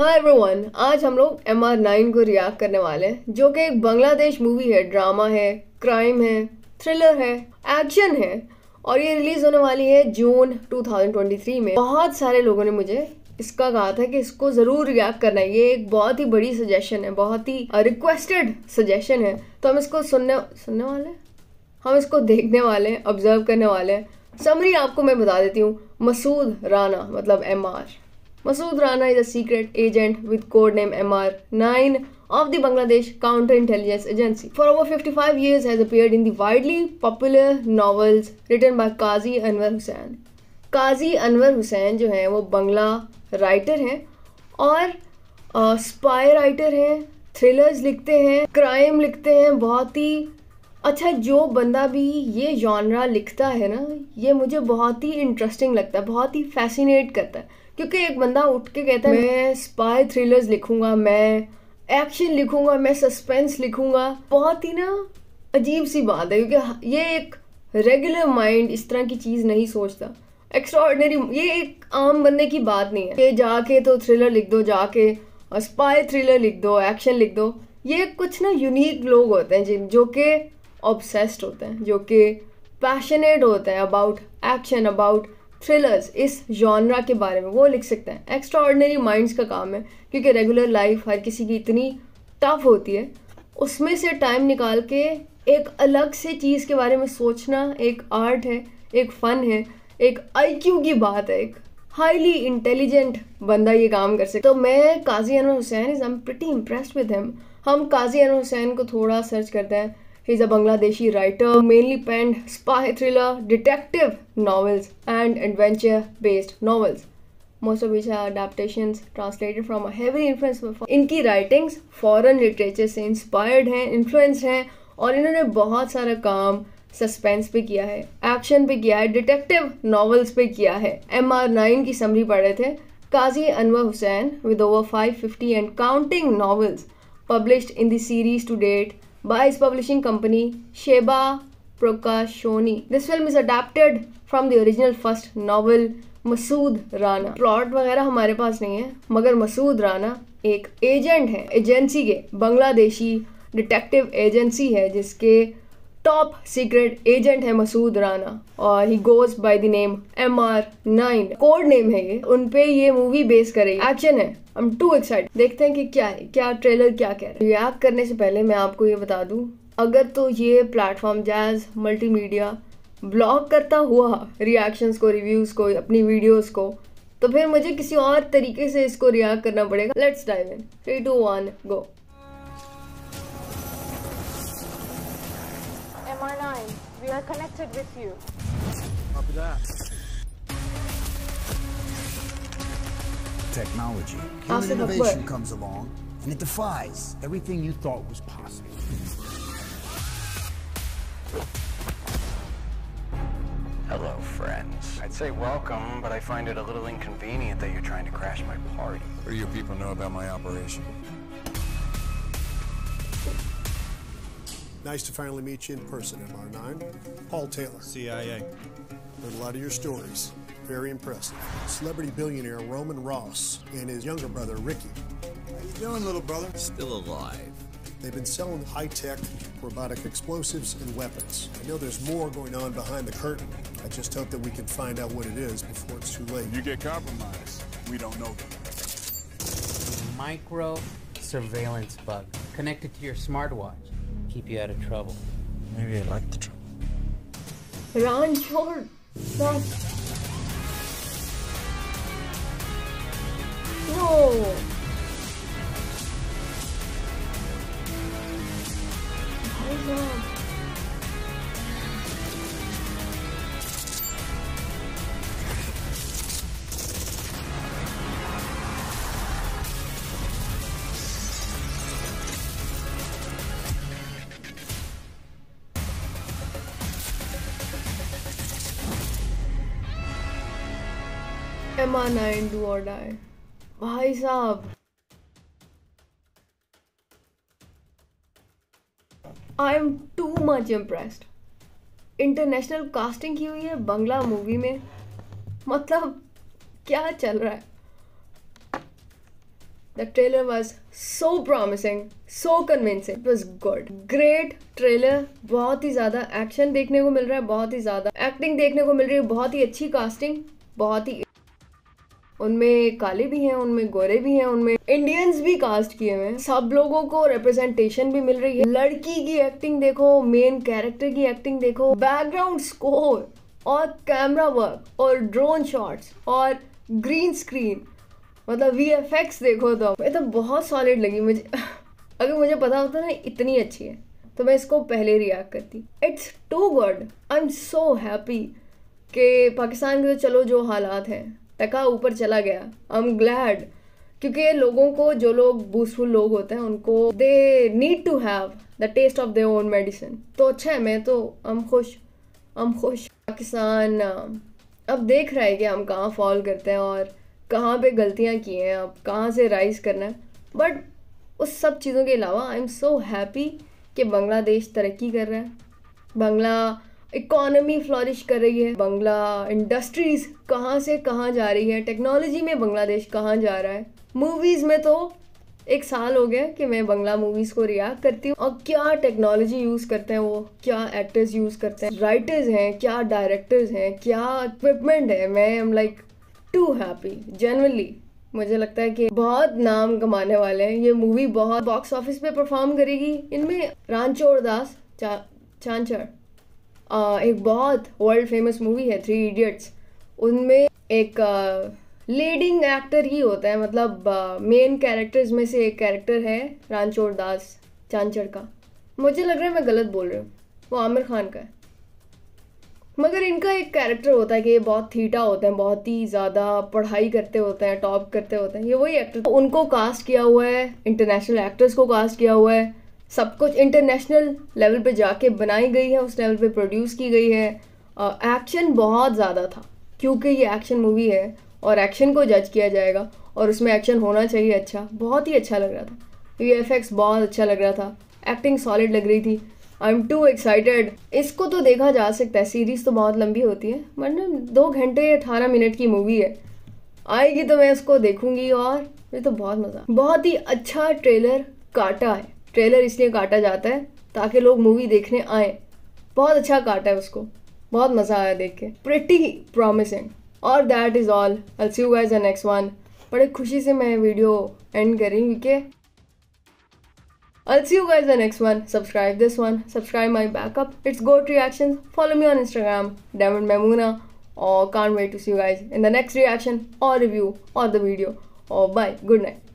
हाँ एवरीवन, आज हम लोग MR9 को रिएक्ट करने वाले हैं, जो कि एक बांग्लादेश मूवी है। ड्रामा है, क्राइम है, थ्रिलर है, एक्शन है और ये रिलीज़ होने वाली है जून 2023 में। बहुत सारे लोगों ने मुझे इसका कहा था कि इसको ज़रूर रिएक्ट करना है। ये एक बहुत ही बड़ी सजेशन है, बहुत ही रिक्वेस्टेड सजेशन है। तो हम इसको सुनने वाले हैं, हम इसको देखने वाले हैं, ऑब्जर्व करने वाले हैं। समरी आपको मैं बता देती हूँ। मसूद राना मतलब MR, Masud Rana is a secret agent with code name MR9 of the Bangladesh Counter-Intelligence Agency. For over 55 years has appeared in the widely popular novels written by Kazi Anwar Hussain. Kazi Anwar Hussain जो हैं वो बंगला writer हैं और spy writer हैं, thrillers लिखते हैं, crime लिखते हैं। बहुत ही अच्छा, जो बंदा भी ये जॉनरा लिखता है ना, ये मुझे बहुत ही इंटरेस्टिंग लगता है, बहुत ही फैसिनेट करता है। क्योंकि एक बंदा उठ के कहता है मैं स्पाई थ्रिलर्स लिखूंगा, मैं एक्शन लिखूंगा, मैं सस्पेंस लिखूंगा। बहुत ही ना अजीब सी बात है, क्योंकि ये एक रेगुलर माइंड इस तरह की चीज़ नहीं सोचता। एक्स्ट्राऑर्डिनरी, ये एक आम बंदे की बात नहीं है कि जाके तो थ्रिलर लिख दो, जाके स्पाई थ्रिलर लिख दो, एक्शन लिख दो। ये कुछ ना यूनिक लोग होते हैं जो कि ऑब्सेस्ड होते हैं, जो कि पैशनेट होते हैं अबाउट एक्शन, अबाउट थ्रिलर्स, इस जॉनरा के बारे में वो लिख सकते हैं। एक्स्ट्राऑर्डिनरी माइंड्स का काम है, क्योंकि रेगुलर लाइफ हर किसी की इतनी टफ होती है, उसमें से टाइम निकाल के एक अलग से चीज़ के बारे में सोचना एक आर्ट है, एक फ़न है, एक IQ की बात है। एक हाईली इंटेलिजेंट बंदा ये काम कर सकता है। तो मैं Kazi Anwar Hussain is, I am pretty impressed with him. हम काजी अनवर हुसैन को थोड़ा सर्च करते हैं। He is a Bangladeshi writer who mainly penned spy thriller, detective novels and adventure-based novels, most of which are adaptations translated from a heavy influence. इनकी writings foreign literature से inspired हैं, influenced हैं और इन्होंने बहुत सारा काम सस्पेंस पे किया है, एक्शन पे किया है, डिटेक्टिव नॉवेल्स पे किया है। MR9 की समरी पढ़े थे। Kazi Anwar Hussain with over 550 and counting novels published in the series to date by his publishing company Sheba Prakashoni. This film is adapted from the original first novel Masud Rana. Plot वगैरह हमारे पास नहीं है, मगर मसूद राना एक एजेंट है, एजेंसी के, बांग्लादेशी डिटेक्टिव एजेंसी है जिसके टॉप सीक्रेट एजेंट है मसूद राना और he goes by the name MR9, code name है ये। उन पे ये मूवी बेस करेगी। एक्शन है, आई एम टू एक्साइटेड। देखते हैं कि क्या है, क्या ट्रेलर क्या कह रहा है। रिएक्ट करने से पहले मैं आपको ये बता दूं, अगर तो ये प्लेटफॉर्म जैज़ मल्टीमीडिया ब्लॉग करता हुआ रिएक्शंस को, रिव्यूज़ को, अपनी वीडियोज़ को, तो फिर मुझे किसी और तरीके से इसको रिएक्ट करना पड़ेगा। Let's dive in. 3, 2, 1 go. MR9, we are connected with you. Copy that. Technology, human innovation comes along, and it defies everything you thought was possible. Hello, friends. I'd say welcome, but I find it a little inconvenient that you're trying to crash my party. What do you people know about my operation? Nice to finally meet you in person, MR9. Paul Taylor. CIA. Heard a lot of your stories. Very impressive. Celebrity billionaire Roman Ross and his younger brother, Ricky. How you doing, little brother? Still alive. They've been selling high-tech robotic explosives and weapons. I know there's more going on behind the curtain. I just hope that we can find out what it is before it's too late. You get compromised. We don't know them. Micro surveillance bug connected to your smartwatch. Keep you out of trouble. Maybe I like the trouble. Ron Jordan. No. MR9 do or die. भाई साहब, I am too much impressed. International casting की हुई है बंगला movie में, मतलब क्या चल रहा है। The trailer was so promising, so convincing. It was good. Great trailer. बहुत ही ज़्यादा action देखने को मिल रहा है, बहुत ही ज़्यादा acting देखने को मिल रही है, बहुत ही अच्छी casting, बहुत ही उनमें काले भी हैं, उनमें गोरे भी हैं, उनमें इंडियंस भी कास्ट किए हुए हैं, सब लोगों को रिप्रेजेंटेशन भी मिल रही है। लड़की की एक्टिंग देखो, मेन कैरेक्टर की एक्टिंग देखो, बैकग्राउंड स्कोर और कैमरा वर्क और ड्रोन शॉट्स और ग्रीन स्क्रीन, मतलब वीएफएक्स देखो तो ये तो बहुत सॉलिड लगी मुझे। अगर मुझे पता होता ना इतनी अच्छी है तो मैं इसको पहले रिएक्ट करती। It's too good. I am so happy कि पाकिस्तान के तो चलो जो हालात हैं टका ऊपर चला गया। आई एम ग्लैड क्योंकि ये लोगों को, जो लोग बूस्टफुल लोग होते हैं उनको, they need to have the taste of their own medicine. तो अच्छा है, मैं तो हम खुश। पाकिस्तान अब देख रहा है कि हम कहाँ फॉल करते हैं और कहाँ पे गलतियाँ की हैं, अब कहाँ से राइज करना है। बट उस सब चीज़ों के अलावा आई एम सो हैप्पी कि बांग्लादेश तरक्की कर रहा है, बांग्ला इकोनॉमी फ्लॉरिश कर रही है, बांग्ला इंडस्ट्रीज़ कहाँ से कहाँ जा रही है, टेक्नोलॉजी में बांग्लादेश कहाँ जा रहा है। मूवीज़ में तो एक साल हो गया कि मैं बांग्ला मूवीज़ को रिएक्ट करती हूँ और क्या टेक्नोलॉजी यूज़ करते हैं वो, क्या एक्टर्स यूज़ करते हैं, राइटर्स हैं, क्या डायरेक्टर्स हैं, क्या इक्विपमेंट है। मैं am like to happy generally. मुझे लगता है कि बहुत नाम कमाने वाले हैं, ये मूवी बहुत बॉक्स ऑफिस पे परफॉर्म करेगी। इनमें रानचोर दास चांचड़ एक बहुत वर्ल्ड फेमस मूवी है 3 Idiots, उनमें एक लीडिंग एक्टर ही होता है, मतलब मेन कैरेक्टर्स में से एक कैरेक्टर है रानचोर दास चांचड़ का। मुझे लग रहा है मैं गलत बोल रही हूँ, वो आमिर खान का है। मगर इनका एक कैरेक्टर होता है कि ये बहुत थीटा होते हैं, बहुत ही ज़्यादा पढ़ाई करते होते हैं, टॉप करते होते हैं। ये वही एक्टर, उनको कास्ट किया हुआ है, इंटरनेशनल एक्टर्स को कास्ट किया हुआ है, सब कुछ इंटरनेशनल लेवल पे जाके बनाई गई है, उस लेवल पे प्रोड्यूस की गई है। एक्शन बहुत ज़्यादा था क्योंकि ये एक्शन मूवी है और एक्शन को जज किया जाएगा और उसमें एक्शन होना चाहिए। अच्छा, बहुत ही अच्छा लग रहा था, वीएफएक्स बहुत अच्छा लग रहा था, एक्टिंग सॉलिड लग रही थी। I am too excited. इसको तो देखा जा सकता है, सीरीज़ तो बहुत लंबी होती है, मतलब 2 घंटे 18 मिनट की मूवी है, आएगी तो मैं उसको देखूंगी। और मुझे तो बहुत मज़ा, बहुत ही अच्छा ट्रेलर काटा है। ट्रेलर इसलिए काटा जाता है ताकि लोग मूवी देखने आएँ, बहुत अच्छा काटा है उसको, बहुत मज़ा आया देख के। Pretty promising. और that is all, I see you guys the next one. बड़े खुशी से मैं वीडियो एंड कर रही हूँ क्योंकि I'll see you guys in the next one. Subscribe this one. Subscribe my backup. It's GOAT Reactions. Follow me on Instagram, @Memona. Can't wait to see you guys in the next reaction or review or the video. Bye. Good night.